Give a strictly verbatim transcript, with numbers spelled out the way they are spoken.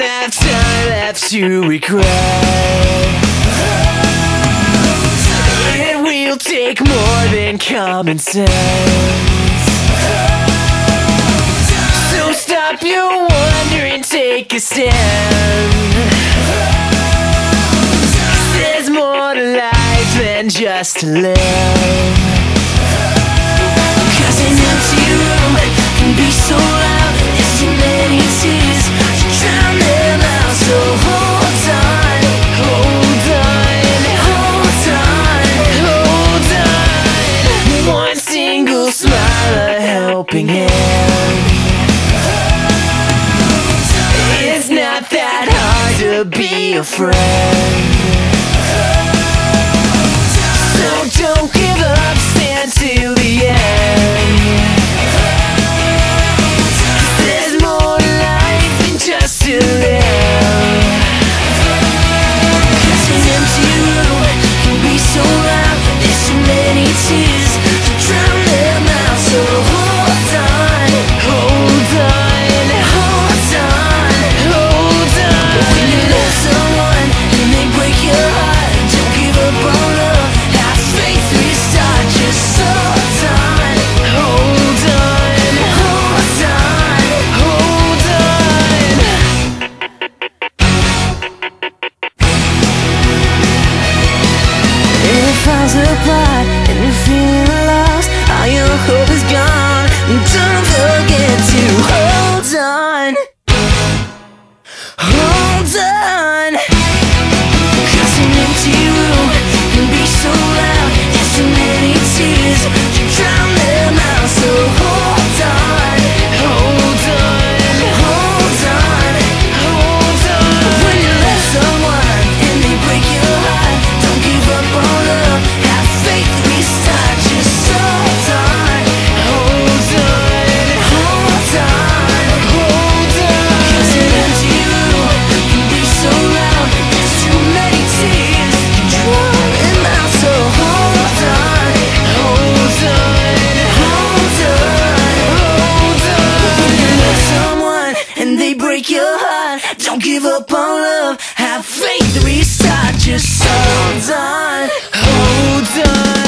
don't have time left to regret. It will take more than common sense. So stop your wondering, take a stand. There's more to life than just to live. Cause an empty room can be so loud, there's too many tears to drown them out. So hold on, hold on, hold on, hold on. One single smile, a helping hand. It's not that hard to be a friend. Don't give up, stand till the end. There's more to life than just to live. Cause an empty room can be so loud, there's too many tears to drown them out. So hold on, hold on, hold on, hold on. When you love someone and they break your heart, don't give up on love. Apart and you're feeling lost, all your hope is gone. Don't forget to hold on, hold on. Cause an empty room can be so loud, there's too many tears to drown them out. So hold on, hold on, hold on, hold on. But when you love someone and they break your heart, don't give up on love. Have faith, restart, just hold on, hold on.